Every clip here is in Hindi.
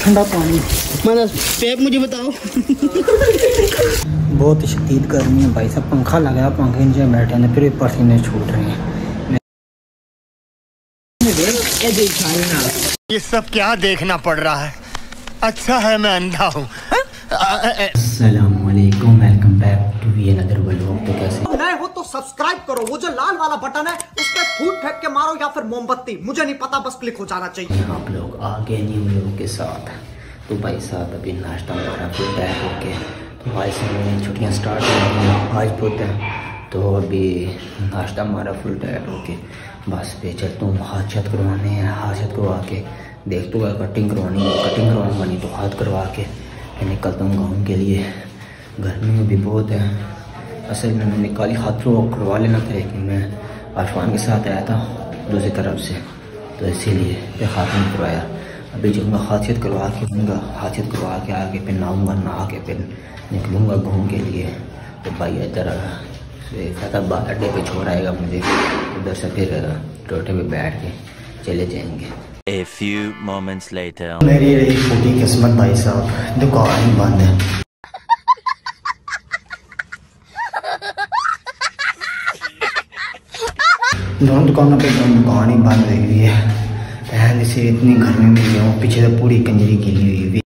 ठंडा पानी मुझे बताओ। बहुत शदीद गर्मी है भाई साहब, पंखा लगाया, पंखे नीचे बैठे हैं फिर भी पसीने छूट रहे हैं। ये सब क्या देखना पड़ रहा है, अच्छा है मैं अंधा हूँ। अस्सलामुअलैकुम, welcome back to another vlog. तो कैसे नए हो तो सब्सक्राइब करो, वो जो लाल वाला बटन है उस पे फूट फेंक के मारो या फिर मोमबत्ती, मुझे नहीं पता, बस क्लिक हो जाना चाहिए। आप लोग आ गए न्यू लोग के साथ। तो भाई साहब अभी नाश्ता वगैरह फिर पैक होके, तो भाई साहब छुट्टियाँ स्टार्ट हो गई आज बहुत है, तो अभी नाश्ता हमारा फुल टाइट होके बस पे चलता हूँ। हाथ छत करवाने हैं, हाथ छत करवा के देखता हूँ कटिंग करवानी है, कटिंग करवाऊँगा नहीं तो हाथ करवा के मैं निकलता हूँ गाँव के लिए। गर्मी में भी बहुत है, असल में मैंने काली हाथ करवा लेना था लेकिन मैं आरफान के साथ आया था दूसरी तरफ से, तो इसीलिए फिर हाथ नहीं करवाया। अभी जब मैं हाथ छत करवा के दूँगा, हाथ छत करवा के आके फिर नहाऊँगा, नहा के फिर निकलूँगा गाँव के लिए। तो भाई इधर खाता बाल अड्डे पे छोड़ाएगा मुझे, उधर से फिर टोटे पे बैठ के चले जाएंगे। A few moments later. मेरी रही छोटी किस्मत भाई साहब, दुकान ही बंद है। दोनों दुकानों पे दुकान ही बंद रही हुई है, पहले से इतनी गर्मी में गया हूँ, पीछे से पूरी कंजरी गिरी हुई है।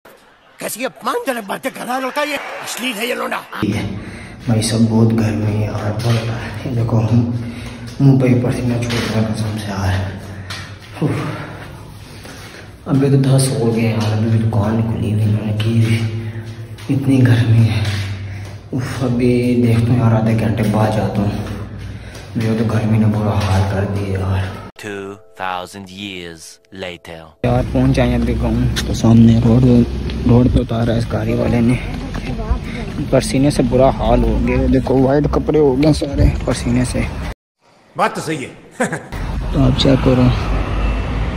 कैसी अपमानजनक बातें कर रहा होता है ये, असली है ये लोना। भाई सब बहुत गर्मी है यार, बहुत देखो मुँह पर ही पसीना छोड़ रहा है कसम से यार। अभी तो 10 हो गए यार, अभी भी दुकान खुली हुई मैंने की हुई, इतनी गर्मी है। उफ अभी देखता हूँ यार, आधे घंटे बाद जाता हूँ। मेरे तो गर्मी ने बुरा हाल कर दिया यार। 2000 years later. यार पहुँच आए अभी गाँव, तो सामने रोड पे उतारा इस गाड़ी वाले ने, पसीने से बुरा हाल हो गया, देखो वाइट कपड़े हो गए सारे पसीने से। बात तो सही है। तो आप चेक करो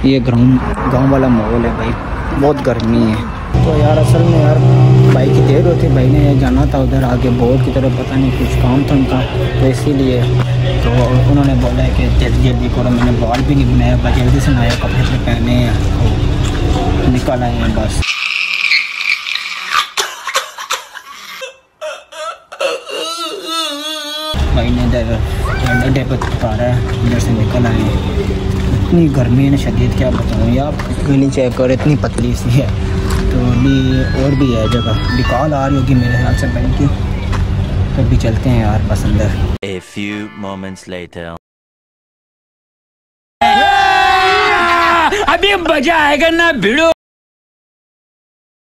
ये गाँव वाला माहौल है भाई, बहुत गर्मी है। तो यार असल में यार भाई की देर होती, भाई ने जाना था उधर आगे बोर्ड की तरफ, पता नहीं कुछ काम था उनका, तो इसीलिए तो उन्होंने बोला है कि जल्दी जल्दी करो। मैंने बॉल भी नहीं बनाया भाई, जल्दी से नया कपड़े पहने हैं, निकल आए हैं बस। भाई ने इधर अड्डे पर उतारा, इधर से निकल आए। इतनी गर्मी है ना शदीद, क्या बताऊँ यार, गली चेक कर इतनी पतली सी है। तो अभी और भी है जगह, निकाल आ रही होगी मेरे ख्याल से बन की, तो भी चलते हैं यार बस अंदर। A few moments later. अभी मजा आएगा ना भिड़ो।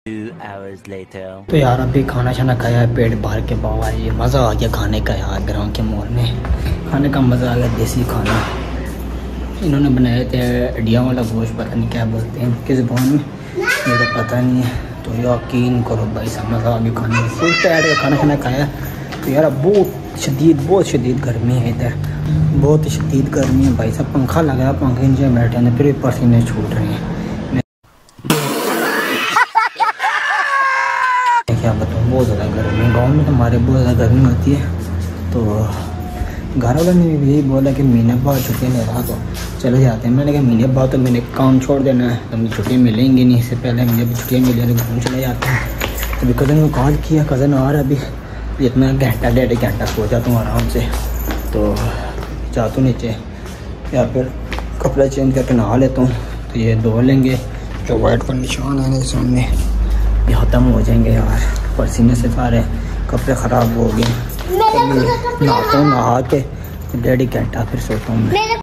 2 hours later. तो यार अभी खाना शाना खाया, पेट भर के बाव आई, मज़ा आ गया खाने का यार। ग्राउंड के मॉल में खाने का मज़ा आ गया, देसी खाना इन्होंने बनाए थे, अडिया वाला गोश्त, पता नहीं क्या बोलते हैं उनकी ज़बान में, मुझे पता नहीं है। तो यकीन करो भाई साहब मज़ा आ गया खाने में, फुल टायर खाना खाना खाया। तो यार बहुत शदीद गर्मी है इधर, बहुत शदीद गर्मी है भाई साहब, पंखा लगाया, पंखे नीचे बैठे हैं फिर भी पसीने छूट रहे हैं। क्या बताऊँ बहुत ज़्यादा गर्मी है, गाँव में तो हमारे बहुत ज़्यादा गर्मी होती है। तो घर वालों ने भी यही बोला कि महीने बाद छुट्टियाँ ले रहा तो चले जाते हैं, मैंने कहा महीने बाद तो मैंने काम छोड़ देना है, तो मुझे छुट्टियाँ मिलेंगी नहीं, इससे पहले मुझे भी छुट्टियाँ मिले तो घूम चले जाते हैं। अभी कज़न को कॉल किया, कज़न आ रहा है अभी, इतना घंटा डेढ़ घंटा सो जाता हूँ आराम से, तो जाता हूँ नीचे या फिर कपड़े चेंज करके नहा लेता हूँ। तो ये धो लेंगे जो वाइट पर निशान आने के सामने, ख़त्म हो जाएंगे यार, पसीने से सारे कपड़े ख़राब हो गए। नहाता हूँ, नहा के डेढ़ घंटा फिर सोता हूँ।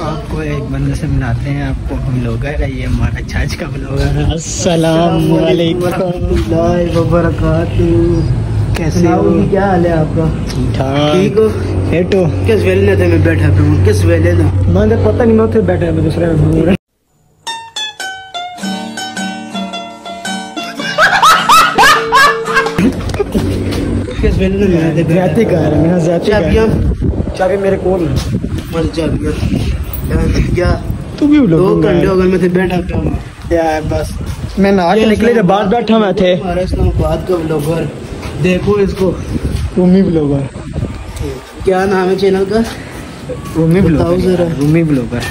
आपको एक बंदे से मिलाते हैं, आपको हम लोग है, ये हमारा छाछ का ब्लॉगर है। अस्सलाम वालेकुम वरहमतुल्लाहि व बरकातहू, कैसे हो, क्या हाल है आपका? ठीक हो? हेटो किस वेले थे मैं बैठा था, किस वेले था मैंने पता नहीं, मैं उधर बैठा, मैं दूसरे में। चाबी मेरे को बस मैं नहा के निकले जब बाहर बैठा मैं थे। देखो इसको रूमी ब्लॉगर, क्या नाम है चैनल का? रूमी ब्लॉगर। रूमी ब्लॉगर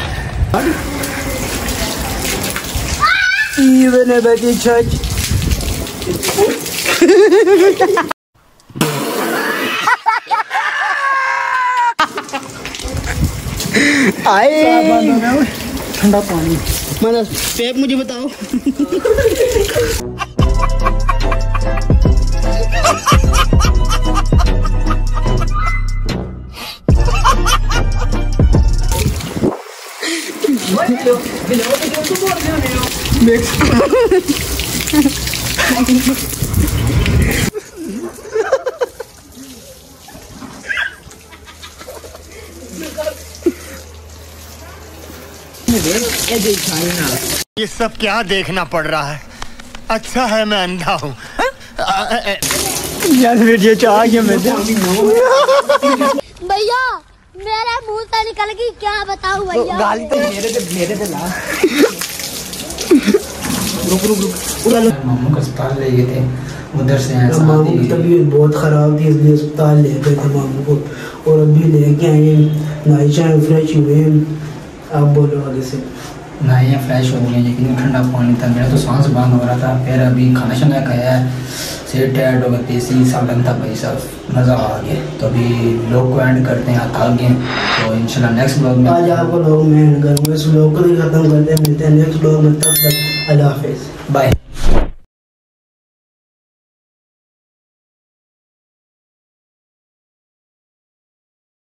ठंडा पानी मतलब स्टेप मुझे बताओ। ये सब क्या देखना पड़ रहा है? अच्छा है मैं अंधा हूँ यार। वीडियो चाहिए भैया, मेरा मुँह तो निकल गई, क्या बताऊं भैया। गाली तो मेरे पे ला। रुक रुक रुक पूरा लोग मम्मी को अस्पताल ले गए थे, उधर से आए। मम्मी की तबीयत बहुत खराब थी इसलिए अस्पताल ले गए थे मम्मी को, और अभी लेके आए। नाइशा फ्रेश हुए, आप बोलो आगे से। नाइया फ्रेश हो गई, लेकिन ठंडा पानी था। मेरा तो सांस बंद हो रहा था, फिर अभी खाना शाना खाया है, सिर टायर्ड हो गए थे, इसी सब लगता भाई साहब मज़ा आ गया। तो अभी ब्लॉग को एंड करते हैं, थक गए तो इंशाल्लाह नेक्स्ट ब्लॉग में। आज आपको ब्लॉग में एंड करूँगा, इस ब्लॉग को भी खत्म करते हैं, मिलते हैं नेक्स्ट ब्लॉग में। तब तक अल्लाह हाफिज़, बाय।